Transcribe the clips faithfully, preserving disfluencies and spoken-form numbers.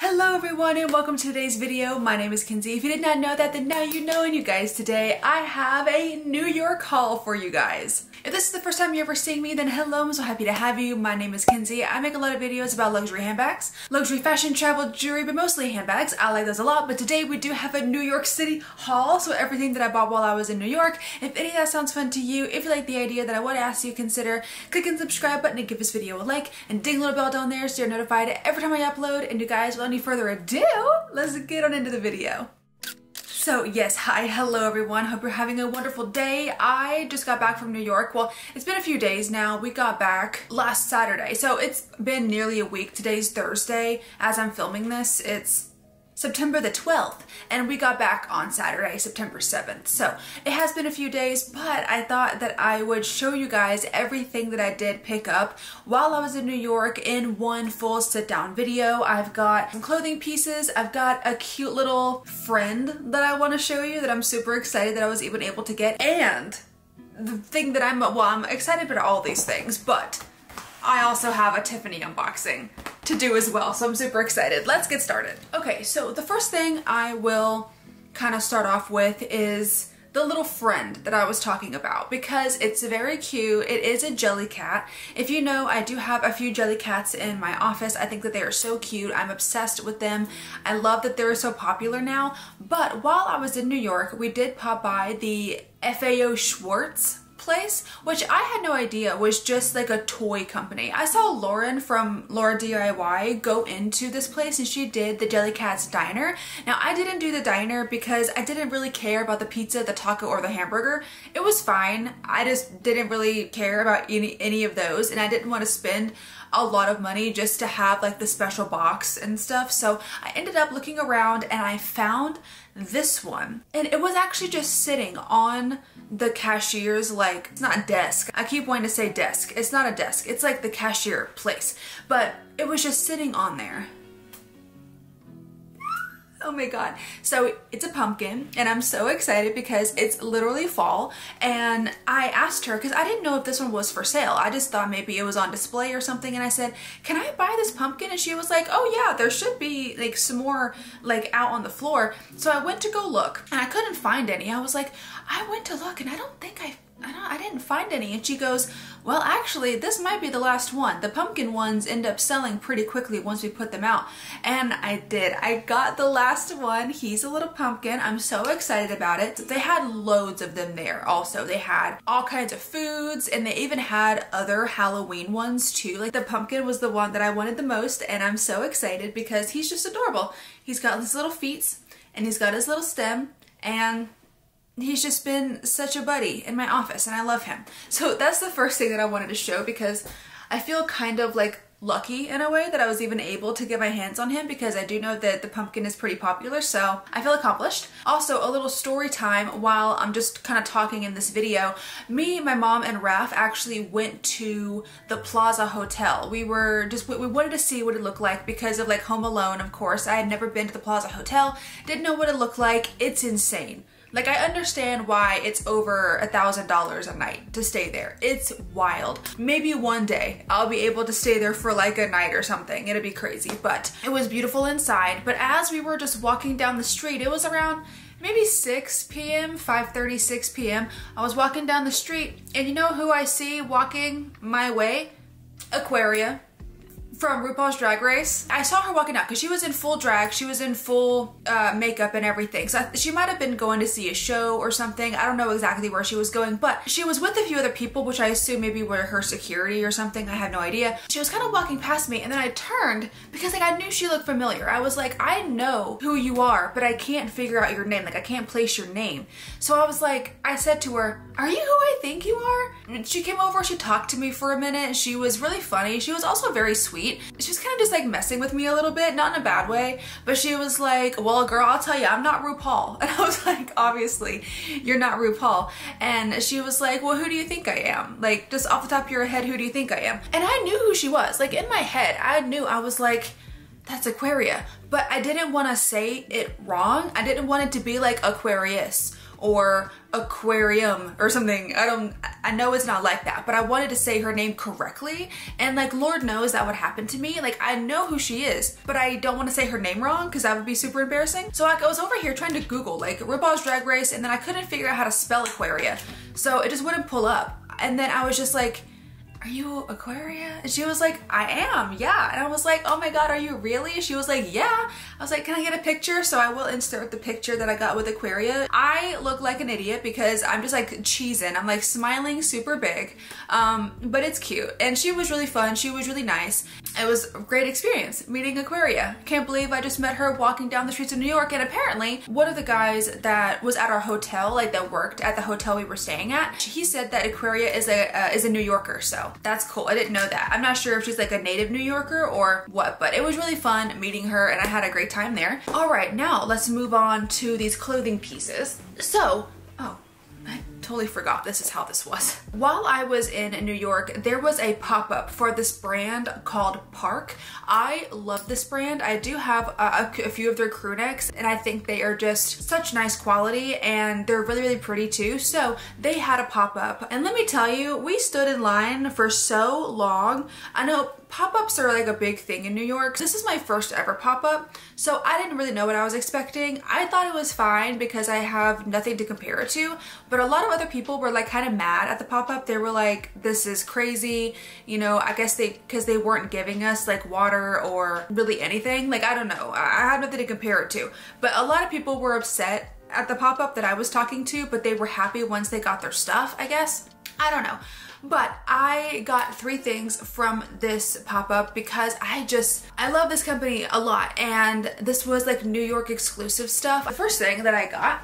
Hello everyone and welcome to today's video. My name is Kinsey. If you did not know that, then now you know. And you guys, today I have a New York haul for you guys. If this is the first time you're ever seeing me, then hello, I'm so happy to have you. My name is Kinsey. I make a lot of videos about luxury handbags, luxury fashion, travel, jewelry, but mostly handbags. I like those a lot, but today we do have a New York City haul, so everything that I bought while I was in New York. If any of that sounds fun to you, if you like the idea, then I would ask you to consider clicking the subscribe button and give this video a like and ding a little bell down there so you're notified every time I upload. And you guys, without any further ado, let's get on into the video. So yes, hi, hello everyone. Hope you're having a wonderful day. I just got back from New York. Well, it's been a few days now. We got back last Saturday. So it's been nearly a week. Today's Thursday. As I'm filming this, it's September the twelfth, and we got back on Saturday, September seventh. So it has been a few days, but I thought that I would show you guys everything that I did pick up while I was in New York in one full sit down video. I've got some clothing pieces. I've got a cute little friend that I want to show you that I'm super excited that I was even able to get. And the thing that I'm, well, I'm excited about all these things, but I also have a Tiffany unboxing to do as well, so I'm super excited. Let's get started. Okay, so the first thing I will kind of start off with is the little friend that I was talking about, because it's very cute. It is a Jellycat. If you know, I do have a few Jellycats in my office. I think that they are so cute. I'm obsessed with them. I love that they're so popular now. But while I was in New York, we did pop by the F A O Schwartz place, which I had no idea was just like a toy company. I saw Lauren from Laura D I Y go into this place and she did the Jellycat's diner. Now I didn't do the diner because I didn't really care about the pizza, the taco, or the hamburger. It was fine. I just didn't really care about any any of those, and I didn't want to spend a lot of money just to have like the special box and stuff. So I ended up looking around and I found this one, and it was actually just sitting on the cashier's, like, it's not a desk. I keep wanting to say desk. It's not a desk. It's like the cashier place, but it was just sitting on there. Oh my God. So it's a pumpkin, and I'm so excited because it's literally fall. And I asked her, because I didn't know if this one was for sale. I just thought maybe it was on display or something. And I said, can I buy this pumpkin? And she was like, oh yeah, there should be like some more like out on the floor. So I went to go look and I couldn't find any. I was like, I went to look and I don't think I I, don't, I didn't find any. And she goes, well, actually, this might be the last one. The pumpkin ones end up selling pretty quickly once we put them out. And I did. I got the last one. He's a little pumpkin. I'm so excited about it. They had loads of them there also. They had all kinds of foods, and they even had other Halloween ones too. Like the pumpkin was the one that I wanted the most, and I'm so excited because he's just adorable. He's got his little feet and he's got his little stem, and he's just been such a buddy in my office, and I love him. So that's the first thing that I wanted to show, because I feel kind of like lucky in a way that I was even able to get my hands on him, because I do know that the pumpkin is pretty popular, so I feel accomplished. Also, a little story time while I'm just kind of talking in this video. Me, my mom, and Raph actually went to the Plaza Hotel. We were just, we wanted to see what it looked like because of like Home Alone, of course. I had never been to the Plaza Hotel, didn't know what it looked like. It's insane. Like, I understand why it's over a thousand dollars a night to stay there. It's wild. Maybe one day I'll be able to stay there for like a night or something. It'll be crazy, but it was beautiful inside. But as we were just walking down the street, it was around maybe six p m, five thirty, six p m I was walking down the street, and you know who I see walking my way? Aquaria from RuPaul's Drag Race. I saw her walking out because she was in full drag. She was in full uh, makeup and everything. So I, she might have been going to see a show or something. I don't know exactly where she was going, but she was with a few other people, which I assume maybe were her security or something. I have no idea. She was kind of walking past me, and then I turned because like I knew she looked familiar. I was like, I know who you are, but I can't figure out your name. Like, I can't place your name. So I was like, I said to her, are you who I think you are? And she came over, she talked to me for a minute. She was really funny. She was also very sweet. She was kind of just like messing with me a little bit, not in a bad way, but she was like, well, girl, I'll tell you, I'm not RuPaul. And I was like, obviously, you're not RuPaul. And she was like, well, who do you think I am? Like, just off the top of your head, who do you think I am? And I knew who she was. Like, in my head, I knew. I was like, that's Aquaria. But I didn't want to say it wrong. I didn't want it to be like Aquarius or aquarium or something. I don't, I know it's not like that, but I wanted to say her name correctly, and like Lord knows that would happen to me. Like I know who she is, but I don't want to say her name wrong because that would be super embarrassing. So like I was over here trying to Google like RuPaul's Drag Race, and then I couldn't figure out how to spell Aquaria, so it just wouldn't pull up. And then I was just like, are you Aquaria? And she was like, I am, yeah. And I was like, oh my God, are you really? She was like, yeah. I was like, can I get a picture? So I will insert the picture that I got with Aquaria. I look like an idiot because I'm just like cheesing. I'm like smiling super big, um, but it's cute. And she was really fun. She was really nice. It was a great experience meeting Aquaria. Can't believe I just met her walking down the streets of New York. And apparently one of the guys that was at our hotel, like that worked at the hotel we were staying at, he said that Aquaria is a, uh, is a New Yorker, so. That's cool. I didn't know that. I'm not sure if she's like a native New Yorker or what, but it was really fun meeting her and I had a great time there. All right, now let's move on to these clothing pieces. So, oh, I totally forgot this is how this was. While I was in New York, there was a pop-up for this brand called Park. I love this brand. I do have a, a few of their crew necks and I think they are just such nice quality and they're really, really pretty too. So they had a pop-up and let me tell you, we stood in line for so long. I know pop-ups are like a big thing in New York. This is my first ever pop-up, so I didn't really know what I was expecting. I thought it was fine because I have nothing to compare it to, but a lot of other people were like kind of mad at the pop-up. They were like, this is crazy, you know. I guess they, because they weren't giving us like water or really anything. Like, I don't know, I have nothing to compare it to, but a lot of people were upset at the pop-up that I was talking to, but they were happy once they got their stuff, I guess. I don't know. But I got three things from this pop-up because I just, I love this company a lot, and this was like New York exclusive stuff. The first thing that I got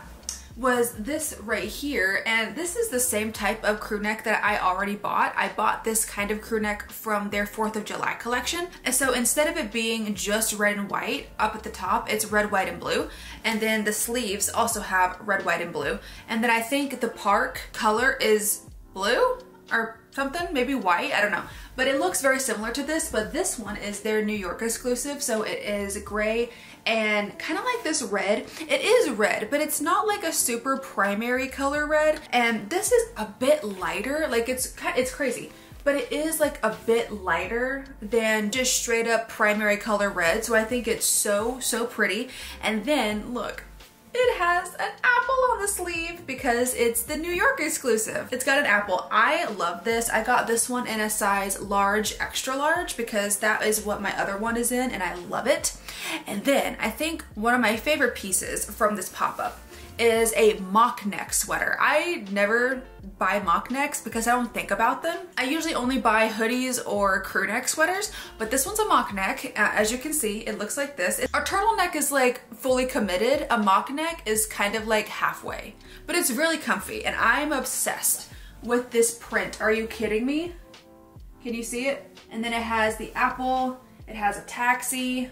was this right here, and this is the same type of crew neck that I already bought. I bought this kind of crew neck from their fourth of July collection. And so instead of it being just red and white up at the top, it's red, white, and blue. And then the sleeves also have red, white, and blue. And then I think the Park color is blue or something, maybe white, I don't know. But it looks very similar to this, but this one is their New York exclusive, so it is gray and kind of like this red. It is red, but it's not like a super primary color red, and this is a bit lighter. Like, it's it's crazy, but it is like a bit lighter than just straight up primary color red, so I think it's so, so pretty. And then look, it has an apple on the sleeve because it's the New York exclusive. It's got an apple. I love this. I got this one in a size large, extra large, because that is what my other one is in, and I love it. And then I think one of my favorite pieces from this pop-up is a mock neck sweater. I never buy mock necks because I don't think about them. I usually only buy hoodies or crew neck sweaters, but this one's a mock neck. Uh, as you can see, it looks like this. A turtleneck is like fully committed. A mock neck is kind of like halfway, but it's really comfy, and I'm obsessed with this print. Are you kidding me? Can you see it? And then it has the apple, it has a taxi,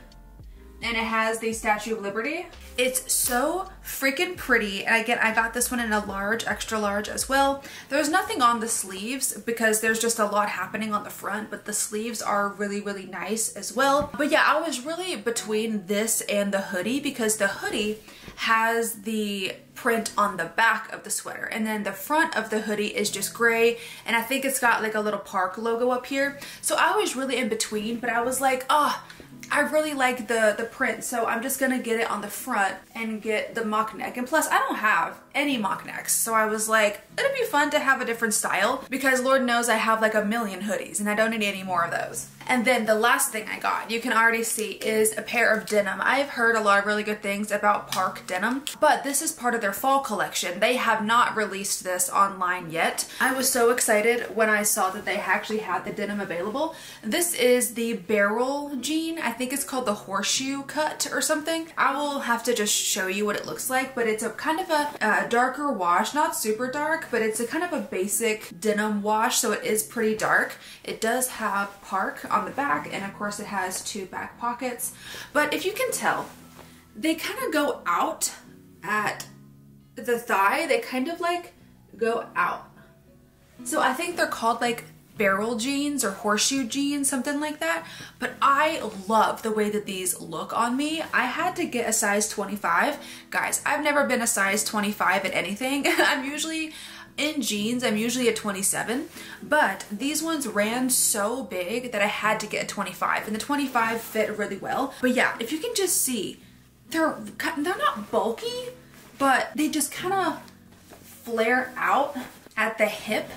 and it has the Statue of Liberty. It's so freaking pretty. And again, I got this one in a large, extra large as well. There's nothing on the sleeves because there's just a lot happening on the front, but the sleeves are really, really nice as well. But yeah, I was really between this and the hoodie because the hoodie has the print on the back of the sweater, and then the front of the hoodie is just gray, and I think it's got like a little Park logo up here. So I was really in between, but I was like, oh, I really like the, the print, so I'm just gonna get it on the front and get the mock neck. And plus, I don't have any mock necks, so I was like, it'd be fun to have a different style because Lord knows I have like a million hoodies and I don't need any more of those. And then the last thing I got, you can already see, is a pair of denim. I've heard a lot of really good things about Park denim, but this is part of their fall collection. They have not released this online yet. I was so excited when I saw that they actually had the denim available. This is the barrel jean. I think it's called the horseshoe cut or something. I will have to just show you what it looks like, but it's a kind of a uh, darker wash, not super dark, but it's a kind of a basic denim wash, so it is pretty dark. It does have Park on the back, and of course it has two back pockets. But if you can tell, they kind of go out at the thigh. They kind of like go out, so I think they're called like barrel jeans or horseshoe jeans, something like that. But I love the way that these look on me. I had to get a size twenty-five. Guys, I've never been a size twenty-five at anything. I'm usually In jeans, I'm usually a twenty-seven, but these ones ran so big that I had to get a twenty-five, and the twenty-five fit really well. But yeah, if you can just see, they're they're not bulky, but they just kind of flare out at the hip.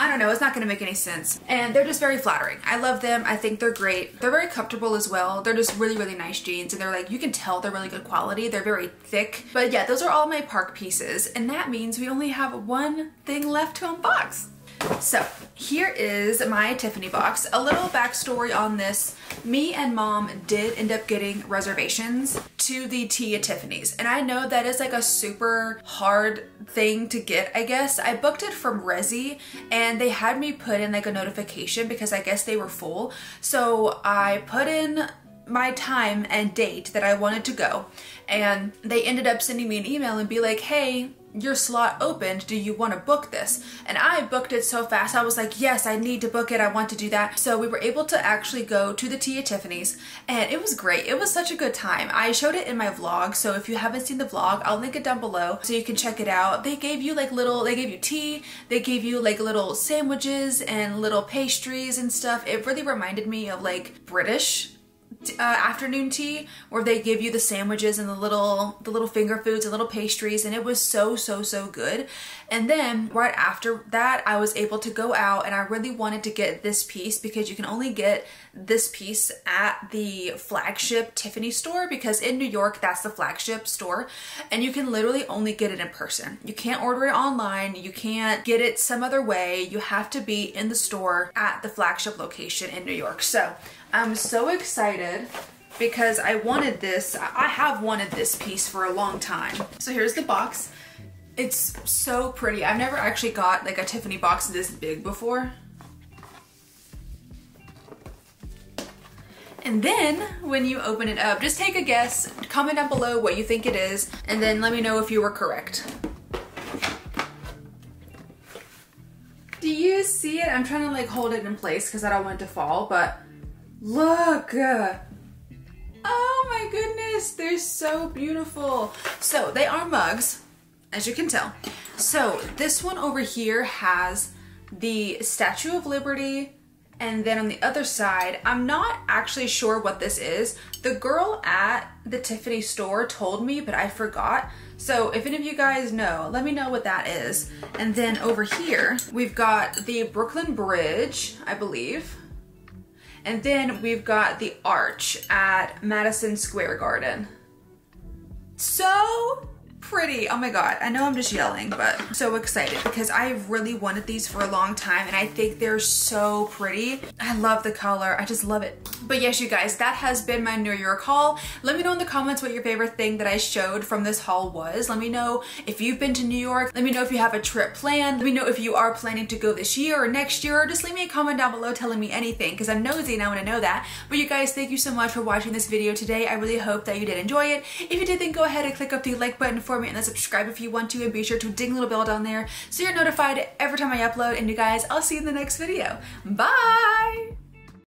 I don't know, it's not gonna make any sense. And they're just very flattering. I love them, I think they're great. They're very comfortable as well. They're just really, really nice jeans, and they're like, you can tell they're really good quality. They're very thick. But yeah, those are all my Park pieces, and that means we only have one thing left to unbox. So here is my Tiffany box. A little backstory on this. Me and mom did end up getting reservations to the tea at Tiffany's. And I know that is like a super hard thing to get, I guess. I booked it from Resy, and they had me put in like a notification because I guess they were full. So I put in my time and date that I wanted to go, and they ended up sending me an email and be like, hey, your slot opened, do you want to book this? And I booked it so fast, I was like, yes, I need to book it, I want to do that. So we were able to actually go to the tea at Tiffany's, and it was great. It was such a good time. I showed it in my vlog, so if you haven't seen the vlog, I'll link it down below so you can check it out. They gave you like little, they gave you tea, they gave you like little sandwiches and little pastries and stuff. It really reminded me of like British Uh, afternoon tea, where they give you the sandwiches and the little the little finger foods and little pastries, and it was so so so good. And then right after that, I was able to go out, and I really wanted to get this piece because you can only get this piece at the flagship Tiffany store, because in New York that's the flagship store, and you can literally only get it in person. You can't order it online, you can't get it some other way, you have to be in the store at the flagship location in New York. So I'm so excited because I wanted this. I have wanted this piece for a long time. So here's the box. It's so pretty. I've never actually got like a Tiffany box this big before. And then when you open it up, just take a guess, comment down below what you think it is, and then let me know if you were correct. Do you see it? I'm trying to like hold it in place because I don't want it to fall, but look! Oh my goodness, they're so beautiful. So they are mugs, as you can tell. So this one over here has the Statue of Liberty, and then on the other side, I'm not actually sure what this is. The girl at the Tiffany store told me, but I forgot. So if any of you guys know, let me know what that is. And then over here, we've got the Brooklyn Bridge, I believe. And then we've got the arch at Madison Square Garden. So pretty. Oh my God. I know I'm just yelling, but I'm so excited because I really wanted these for a long time, and I think they're so pretty. I love the color. I just love it. But yes, you guys, that has been my New York haul. Let me know in the comments what your favorite thing that I showed from this haul was. Let me know if you've been to New York. Let me know if you have a trip planned. Let me know if you are planning to go this year or next year. Just leave me a comment down below telling me anything, because I'm nosy and I want to know that. But you guys, thank you so much for watching this video today. I really hope that you did enjoy it. If you did, then go ahead and click up the like button for me, and then subscribe if you want to, and be sure to ding a little bell down there so you're notified every time I upload. And you guys, I'll see you in the next video. Bye!